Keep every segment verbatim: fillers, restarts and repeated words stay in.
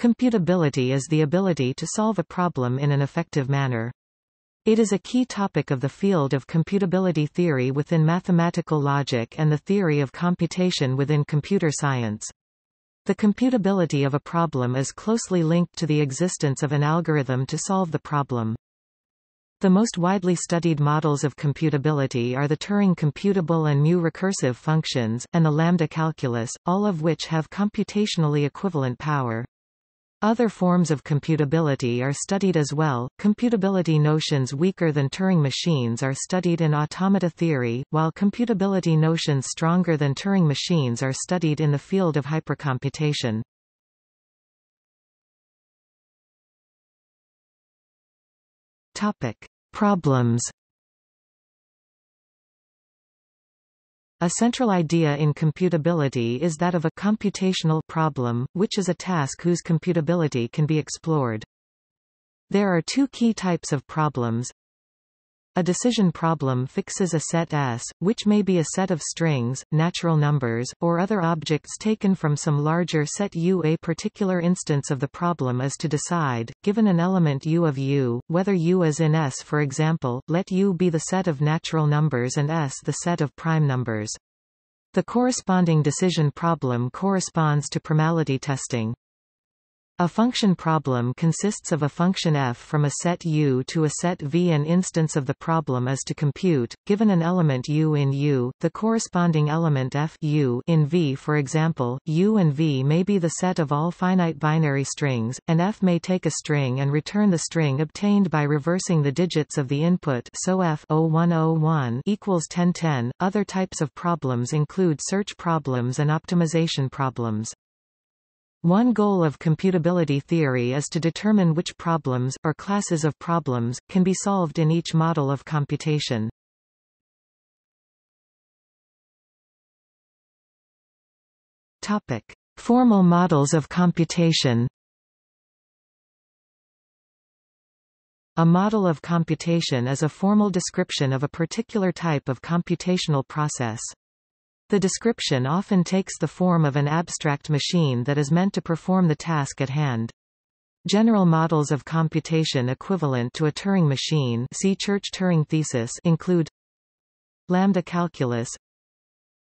Computability is the ability to solve a problem in an effective manner. It is a key topic of the field of computability theory within mathematical logic and the theory of computation within computer science. The computability of a problem is closely linked to the existence of an algorithm to solve the problem. The most widely studied models of computability are the Turing computable and mu-recursive functions, and the lambda calculus, all of which have computationally equivalent power. Other forms of computability are studied as well. Computability notions weaker than Turing machines are studied in automata theory, while computability notions stronger than Turing machines are studied in the field of hypercomputation. Topic: Problems. A central idea in computability is that of a computational problem, which is a task whose computability can be explored. There are two key types of problems. A decision problem fixes a set S, which may be a set of strings, natural numbers, or other objects taken from some larger set U. A particular instance of the problem is to decide, given an element U of U, whether U is in S. For example, let U be the set of natural numbers and S the set of prime numbers. The corresponding decision problem corresponds to primality testing. A function problem consists of a function f from a set U to a set V. An instance of the problem is to compute, given an element U in U, the corresponding element f U in V. For example, U and V may be the set of all finite binary strings, and f may take a string and return the string obtained by reversing the digits of the input, so f zero one zero one equals ten ten. Other types of problems include search problems and optimization problems. One goal of computability theory is to determine which problems, or classes of problems, can be solved in each model of computation. Topic: Formal models of computation. A model of computation is a formal description of a particular type of computational process. The description often takes the form of an abstract machine that is meant to perform the task at hand. General models of computation equivalent to a Turing machine, see Church-Turing thesis, include lambda calculus.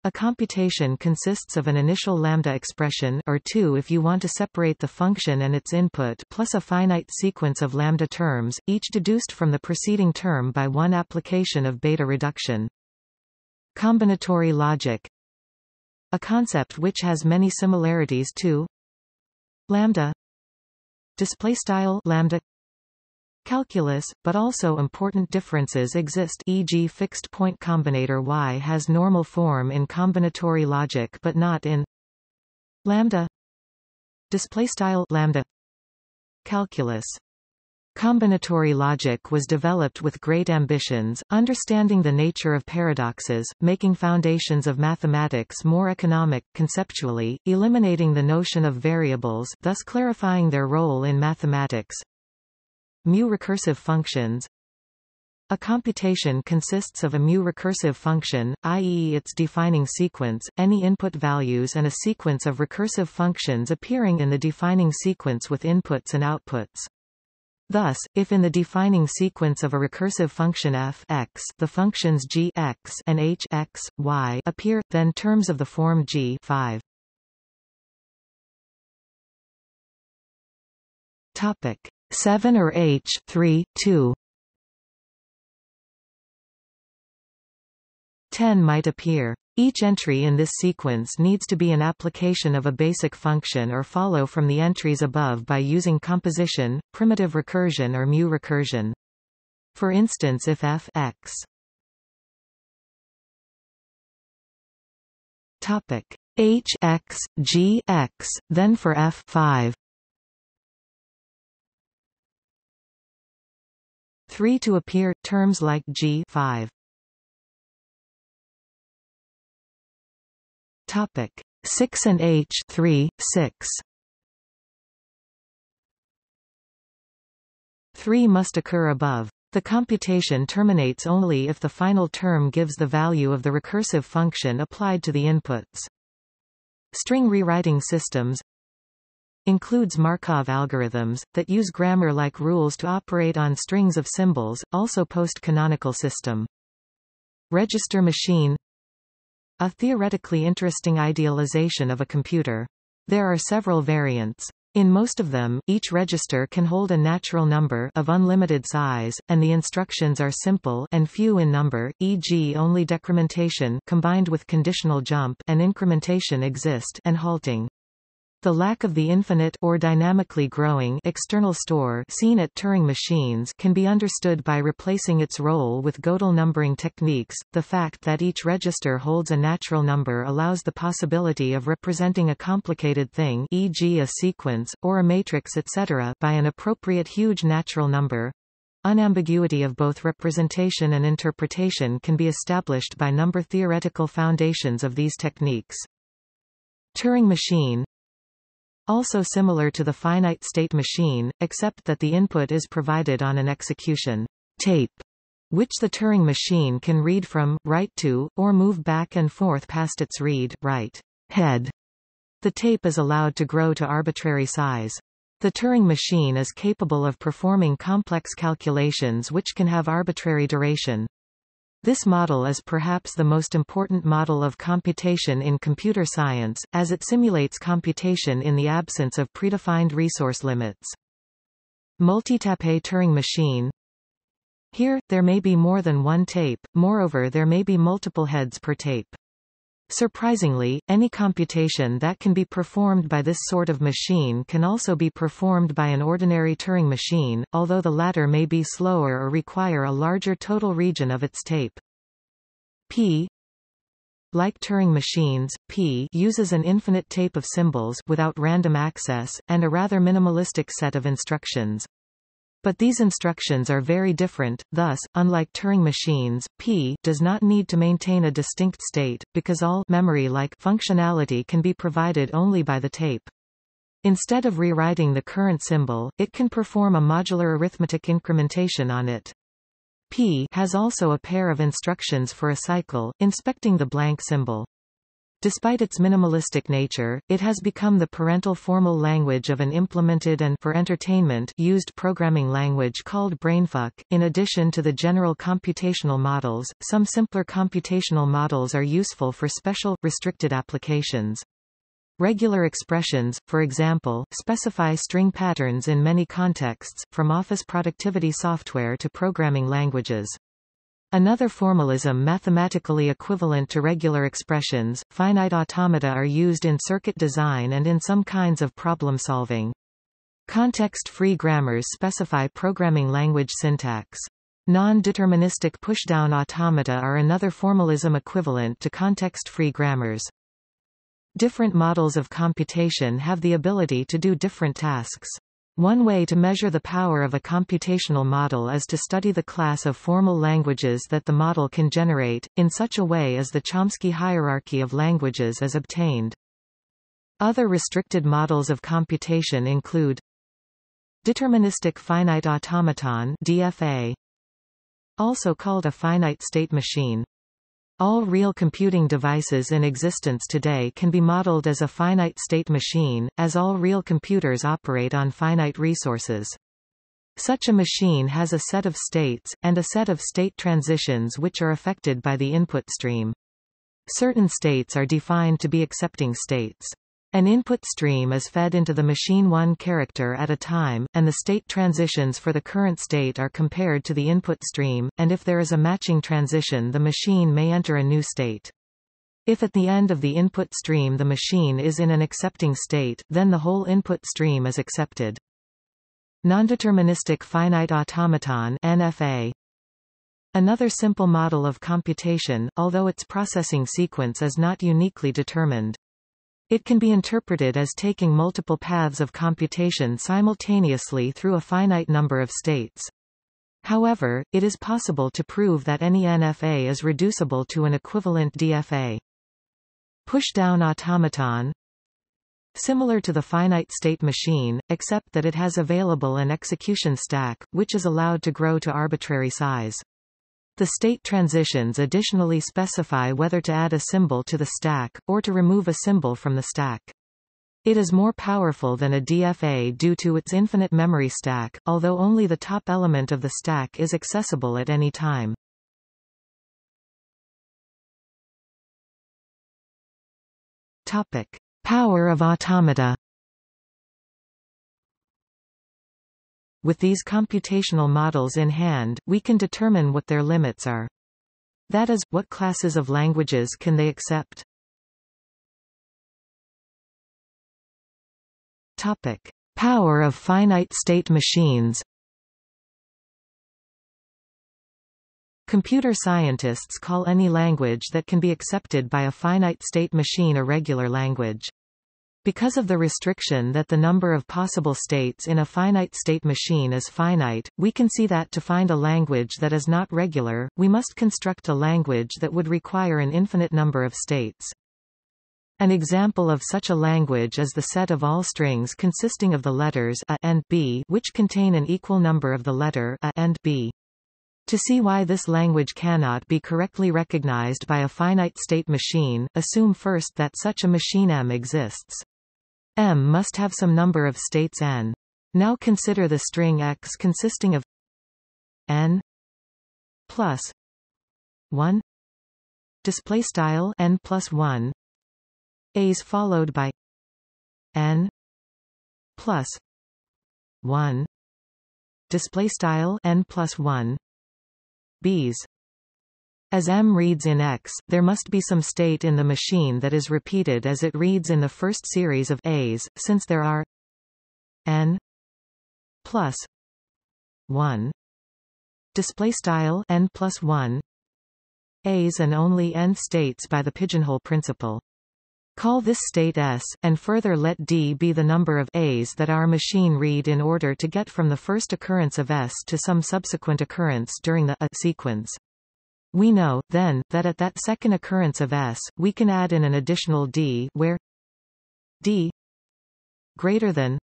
A computation consists of an initial lambda expression or two if you want to separate the function and its input plus a finite sequence of lambda terms, each deduced from the preceding term by one application of beta reduction. Combinatory logic, a concept which has many similarities to lambda display style lambda calculus, but also important differences exist, for example fixed point combinator Y has normal form in combinatory logic but not in lambda display style lambda calculus. Combinatory logic was developed with great ambitions, understanding the nature of paradoxes, making foundations of mathematics more economic, conceptually, eliminating the notion of variables, thus clarifying their role in mathematics. Mu-recursive functions. A computation consists of a mu-recursive function, that is its defining sequence, any input values and a sequence of recursive functions appearing in the defining sequence with inputs and outputs. Thus, if in the defining sequence of a recursive function f (x) the functions g (x) and h (x, y) appear, then terms of the form g five. Topic seven or h three two. ten might appear. Each entry in this sequence needs to be an application of a basic function or follow from the entries above by using composition, primitive recursion or mu recursion. For instance, if f x topic h x g x, then for f five three to appear, terms like g five. Topic six and H three six. Three must occur above. The computation terminates only if the final term gives the value of the recursive function applied to the inputs. String rewriting systems. includes Markov algorithms, that use grammar-like rules to operate on strings of symbols, also post-canonical system. Register machine. A theoretically interesting idealization of a computer. There are several variants. In most of them, each register can hold a natural number of unlimited size, and the instructions are simple and few in number, for example only decrementation combined with conditional jump and incrementation exist, and halting. The lack of the infinite or dynamically growing external store seen at Turing machines can be understood by replacing its role with Gödel numbering techniques. The fact that each register holds a natural number allows the possibility of representing a complicated thing, for example a sequence, or a matrix et cetera, by an appropriate huge natural number. Unambiguity of both representation and interpretation can be established by number theoretical foundations of these techniques. Turing machine. Also similar to the finite state machine, except that the input is provided on an execution tape, which the Turing machine can read from, write to, or move back and forth past its read, write, head. The tape is allowed to grow to arbitrary size. The Turing machine is capable of performing complex calculations which can have arbitrary duration. This model is perhaps the most important model of computation in computer science, as it simulates computation in the absence of predefined resource limits. Multitape Turing machine. Here, there may be more than one tape, moreover there may be multiple heads per tape. Surprisingly, any computation that can be performed by this sort of machine can also be performed by an ordinary Turing machine, although the latter may be slower or require a larger total region of its tape. P. Like Turing machines, P uses an infinite tape of symbols without random access, and a rather minimalistic set of instructions. But these instructions are very different, thus, unlike Turing machines, P does not need to maintain a distinct state, because all memory-like functionality can be provided only by the tape. Instead of rewriting the current symbol, it can perform a modular arithmetic incrementation on it. P has also a pair of instructions for a cycle, inspecting the blank symbol. Despite its minimalistic nature, it has become the parental formal language of an implemented and, for entertainment, used programming language called Brainfuck. In addition to the general computational models, some simpler computational models are useful for special, restricted applications. Regular expressions, for example, specify string patterns in many contexts, from office productivity software to programming languages. Another formalism mathematically equivalent to regular expressions, finite automata are used in circuit design and in some kinds of problem solving. Context-free grammars specify programming language syntax. Non-deterministic pushdown automata are another formalism equivalent to context-free grammars. Different models of computation have the ability to do different tasks. One way to measure the power of a computational model is to study the class of formal languages that the model can generate, in such a way as the Chomsky hierarchy of languages is obtained. Other restricted models of computation include deterministic finite automaton (D F A), also called a finite state machine. All real computing devices in existence today can be modeled as a finite state machine, as all real computers operate on finite resources. Such a machine has a set of states, and a set of state transitions which are affected by the input stream. Certain states are defined to be accepting states. An input stream is fed into the machine one character at a time, and the state transitions for the current state are compared to the input stream, and if there is a matching transition the machine may enter a new state. If at the end of the input stream the machine is in an accepting state, then the whole input stream is accepted. Nondeterministic finite automaton (N F A). Another simple model of computation, although its processing sequence is not uniquely determined. It can be interpreted as taking multiple paths of computation simultaneously through a finite number of states. However, it is possible to prove that any N F A is reducible to an equivalent D F A. Pushdown automaton. Similar to the finite state machine, except that it has available an execution stack, which is allowed to grow to arbitrary size. The state transitions additionally specify whether to add a symbol to the stack, or to remove a symbol from the stack. It is more powerful than a D F A due to its infinite memory stack, although only the top element of the stack is accessible at any time. Topic: Power of automata. With these computational models in hand, we can determine what their limits are. That is, what classes of languages can they accept? Topic: Power of finite-state machines. Computer scientists call any language that can be accepted by a finite-state machine a regular language. Because of the restriction that the number of possible states in a finite-state machine is finite, we can see that to find a language that is not regular, we must construct a language that would require an infinite number of states. An example of such a language is the set of all strings consisting of the letters A and B, which contain an equal number of the letter A and B. To see why this language cannot be correctly recognized by a finite-state machine, assume first that such a machine M exists. M must have some number of states n. Now consider the string X consisting of n plus one display style n plus one a's followed by n plus one display style n plus one b's. As M reads in X, there must be some state in the machine that is repeated as it reads in the first series of A's, since there are n plus one display style n plus one A's and only n states by the pigeonhole principle. Call this state S, and further let D be the number of A's that our machine read in order to get from the first occurrence of S to some subsequent occurrence during the A sequence. We know, then, that at that second occurrence of S, we can add in an additional D where D greater than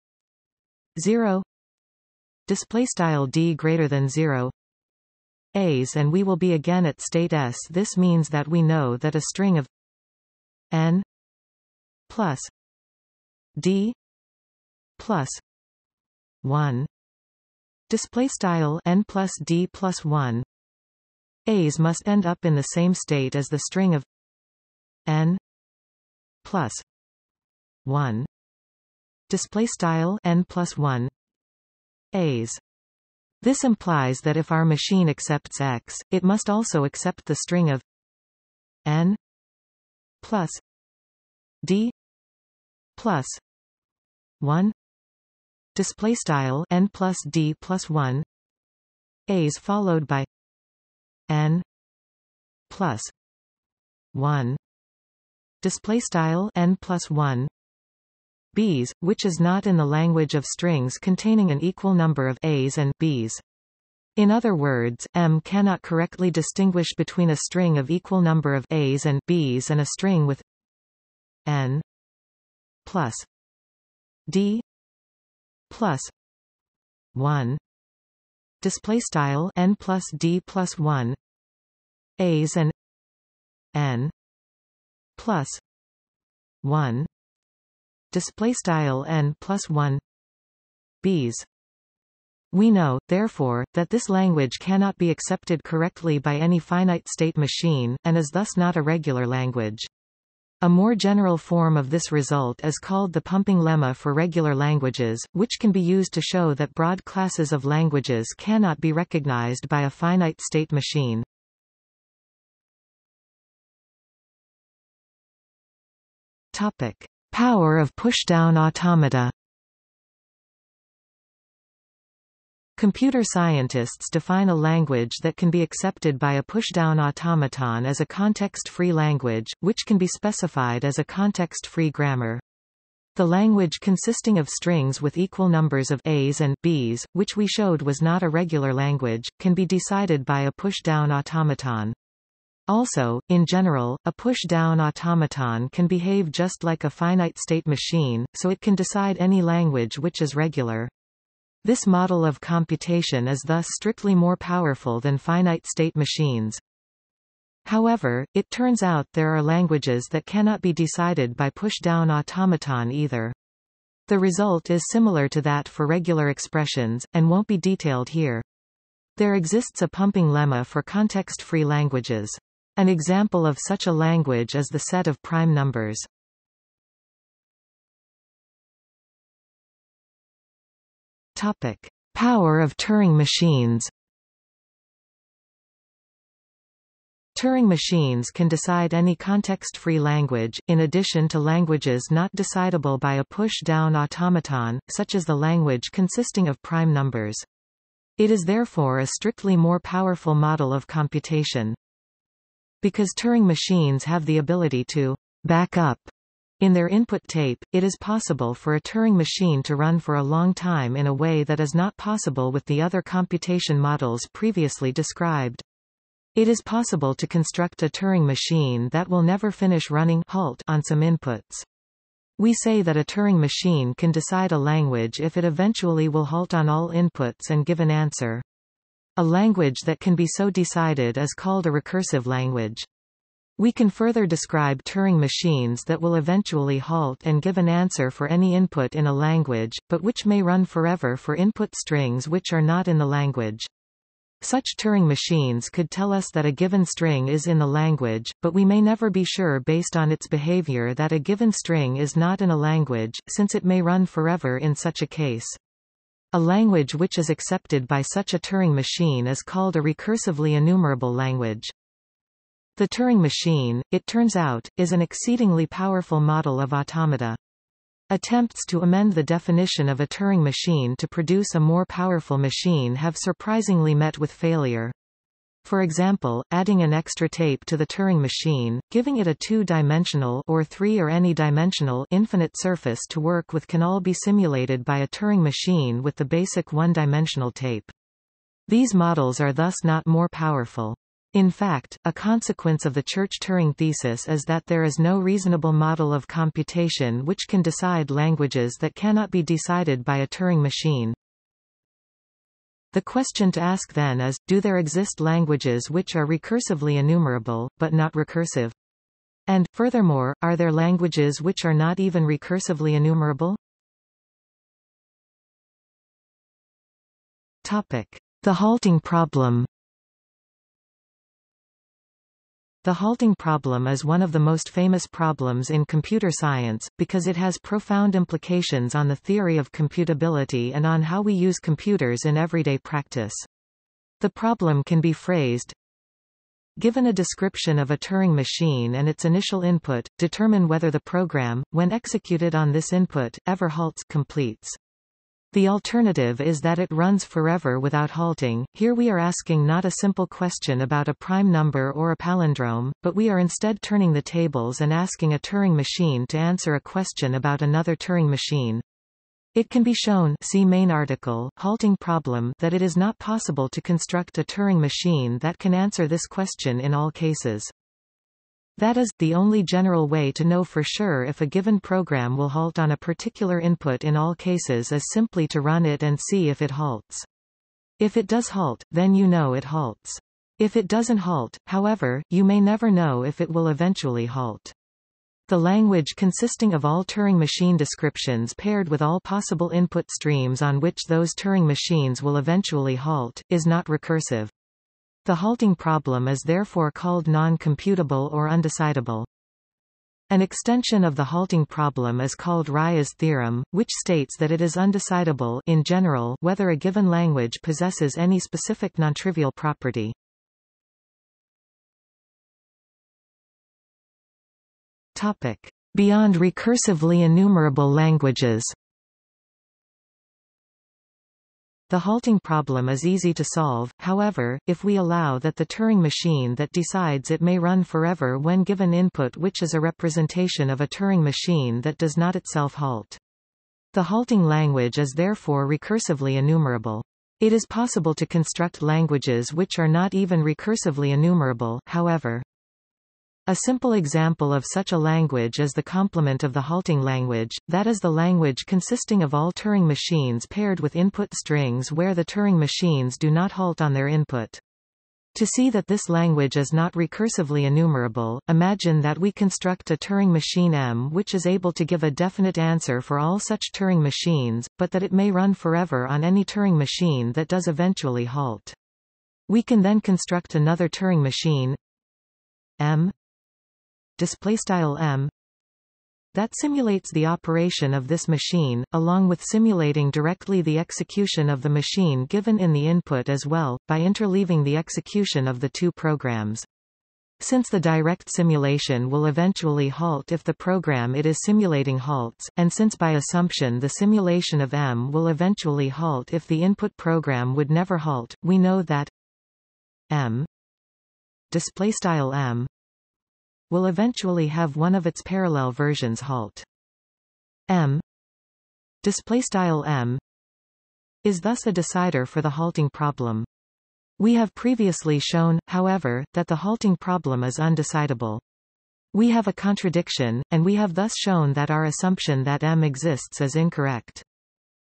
zero, display style D greater than zero, A's, and we will be again at state S. This means that we know that a string of n plus D plus one display style n plus D plus one A's must end up in the same state as the string of n plus one display style n plus one A's. This implies that if our machine accepts X, it must also accept the string of n plus D plus one display style n plus D plus one A's followed by n plus one display style n plus one b's, which is not in the language of strings containing an equal number of A's and b's. In other words, M cannot correctly distinguish between a string of equal number of A's and b's and a string with n plus D plus one display style n plus D plus one A's and n plus one display style n plus one b's. We know, therefore, that this language cannot be accepted correctly by any finite state machine, and is thus not a regular language. A more general form of this result is called the pumping lemma for regular languages, which can be used to show that broad classes of languages cannot be recognized by a finite state machine. Topic: Power of pushdown automata. Computer scientists define a language that can be accepted by a pushdown automaton as a context-free language, which can be specified as a context-free grammar. The language consisting of strings with equal numbers of A's and B's, which we showed was not a regular language, can be decided by a pushdown automaton. Also, in general, a push-down automaton can behave just like a finite-state machine, so it can decide any language which is regular. This model of computation is thus strictly more powerful than finite-state machines. However, it turns out there are languages that cannot be decided by push-down automaton either. The result is similar to that for regular expressions, and won't be detailed here. There exists a pumping lemma for context-free languages. An example of such a language is the set of prime numbers. Topic: Power of Turing machines. Turing machines can decide any context-free language, in addition to languages not decidable by a push-down automaton, such as the language consisting of prime numbers. It is therefore a strictly more powerful model of computation. Because Turing machines have the ability to back up in their input tape, it is possible for a Turing machine to run for a long time in a way that is not possible with the other computation models previously described. It is possible to construct a Turing machine that will never finish running halt on some inputs. We say that a Turing machine can decide a language if it eventually will halt on all inputs and give an answer. A language that can be so decided is called a recursive language. We can further describe Turing machines that will eventually halt and give an answer for any input in a language, but which may run forever for input strings which are not in the language. Such Turing machines could tell us that a given string is in the language, but we may never be sure based on its behavior that a given string is not in a language, since it may run forever in such a case. A language which is accepted by such a Turing machine is called a recursively enumerable language. The Turing machine, it turns out, is an exceedingly powerful model of automata. Attempts to amend the definition of a Turing machine to produce a more powerful machine have surprisingly met with failure. For example, adding an extra tape to the Turing machine, giving it a two-dimensional or three or any dimensional infinite surface to work with can all be simulated by a Turing machine with the basic one-dimensional tape. These models are thus not more powerful. In fact, a consequence of the Church-Turing thesis is that there is no reasonable model of computation which can decide languages that cannot be decided by a Turing machine. The question to ask then is, do there exist languages which are recursively enumerable, but not recursive? And, furthermore, are there languages which are not even recursively enumerable? Topic: The halting problem. The halting problem is one of the most famous problems in computer science, because it has profound implications on the theory of computability and on how we use computers in everyday practice. The problem can be phrased: given a description of a Turing machine and its initial input, determine whether the program, when executed on this input, ever halts, completes. The alternative is that it runs forever without halting. Here we are asking not a simple question about a prime number or a palindrome, but we are instead turning the tables and asking a Turing machine to answer a question about another Turing machine. It can be shown, see main article, halting problem, that it is not possible to construct a Turing machine that can answer this question in all cases. That is, the only general way to know for sure if a given program will halt on a particular input in all cases is simply to run it and see if it halts. If it does halt, then you know it halts. If it doesn't halt, however, you may never know if it will eventually halt. The language consisting of all Turing machine descriptions paired with all possible input streams on which those Turing machines will eventually halt, is not recursive. The halting problem is therefore called non-computable or undecidable. An extension of the halting problem is called Rice's theorem, which states that it is undecidable in general whether a given language possesses any specific non-trivial property. Topic: Beyond recursively enumerable languages. The halting problem is easy to solve, however, if we allow that the Turing machine that decides it may run forever when given input, which is a representation of a Turing machine that does not itself halt. The halting language is therefore recursively enumerable. It is possible to construct languages which are not even recursively enumerable, however. A simple example of such a language is the complement of the halting language, that is the language consisting of all Turing machines paired with input strings where the Turing machines do not halt on their input. To see that this language is not recursively enumerable, imagine that we construct a Turing machine M which is able to give a definite answer for all such Turing machines, but that it may run forever on any Turing machine that does eventually halt. We can then construct another Turing machine M M that simulates the operation of this machine, along with simulating directly the execution of the machine given in the input as well, by interleaving the execution of the two programs. Since the direct simulation will eventually halt if the program it is simulating halts, and since by assumption the simulation of M will eventually halt if the input program would never halt, we know that M M will eventually have one of its parallel versions halt. M M is thus a decider for the halting problem. We have previously shown, however, that the halting problem is undecidable. We have a contradiction, and we have thus shown that our assumption that M exists is incorrect.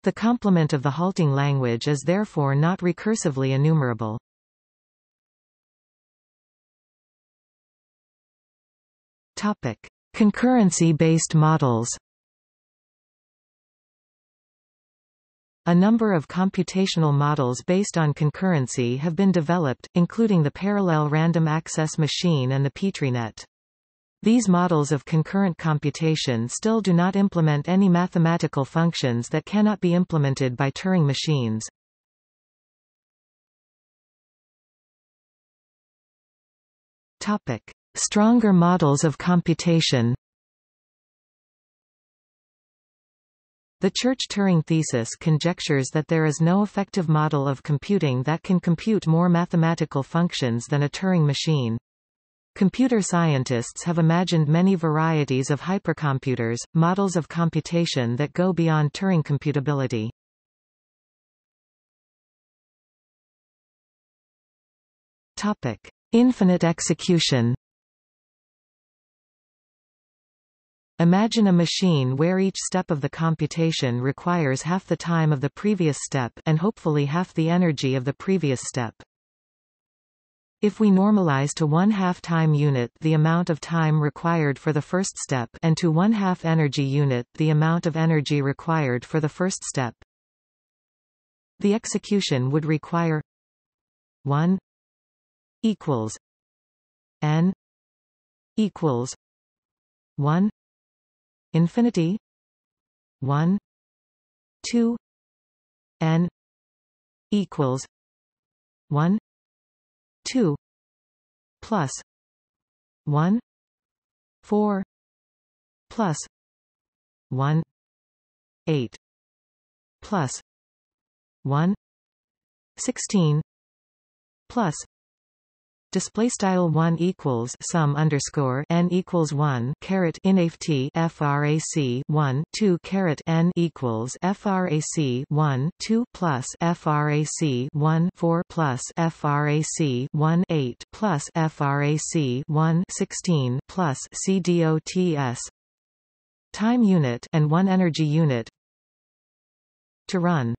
The complement of the halting language is therefore not recursively enumerable. Topic: Concurrency-based models. A number of computational models based on concurrency have been developed, including the parallel random access machine and the Petri net. These models of concurrent computation still do not implement any mathematical functions that cannot be implemented by Turing machines. Topic: Stronger models of computation. The Church-Turing thesis conjectures that there is no effective model of computing that can compute more mathematical functions than a Turing machine. Computer scientists have imagined many varieties of hypercomputers, models of computation that go beyond Turing computability. Topic: Infinite execution. Imagine a machine where each step of the computation requires half the time of the previous step and hopefully half the energy of the previous step. If we normalize to one-half time unit the amount of time required for the first step and to one-half energy unit the amount of energy required for the first step, the execution would require one equals n equals one infinity one two n equals one two plus one four plus one eight plus one sixteen plus display style one equals sum underscore n equals one caret inft frac one two caret n equals frac one two plus frac one four plus frac one eight plus frac one sixteen plus c dots time unit and one energy unit to run.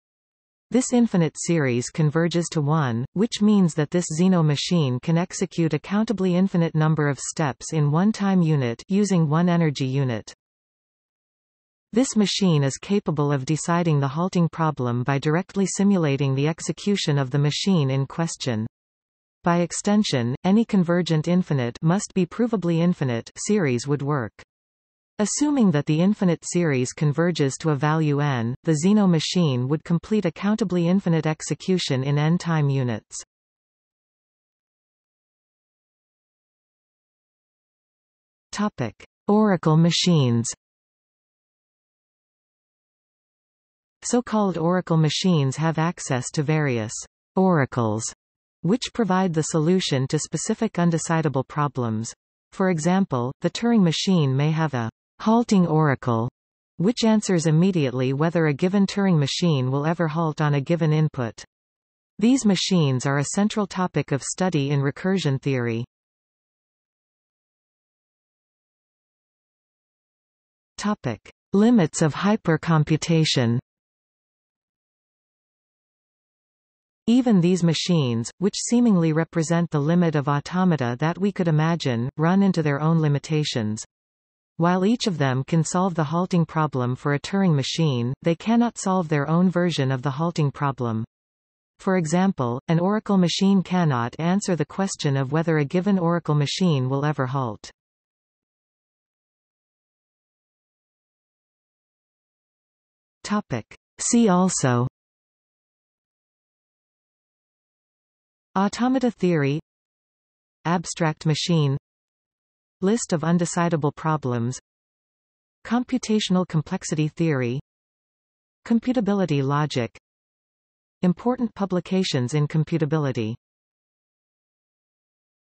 This infinite series converges to one, which means that this Zeno machine can execute a countably infinite number of steps in one time unit using one energy unit. This machine is capable of deciding the halting problem by directly simulating the execution of the machine in question. By extension, any convergent infinite must be provably infinite series would work. Assuming that the infinite series converges to a value n, the Zeno machine would complete a countably infinite execution in n time units. Topic: Oracle machines. So-called oracle machines have access to various oracles, which provide the solution to specific undecidable problems. For example, the Turing machine may have a halting oracle, which answers immediately whether a given Turing machine will ever halt on a given input. These machines are a central topic of study in recursion theory. Topic: Limits of hypercomputation. Even these machines, which seemingly represent the limit of automata that we could imagine, run into their own limitations. While each of them can solve the halting problem for a Turing machine, they cannot solve their own version of the halting problem. For example, an oracle machine cannot answer the question of whether a given oracle machine will ever halt. Topic. See also: Automata theory, Abstract machine, List of undecidable problems, Computational complexity theory, Computability logic. Important publications in computability.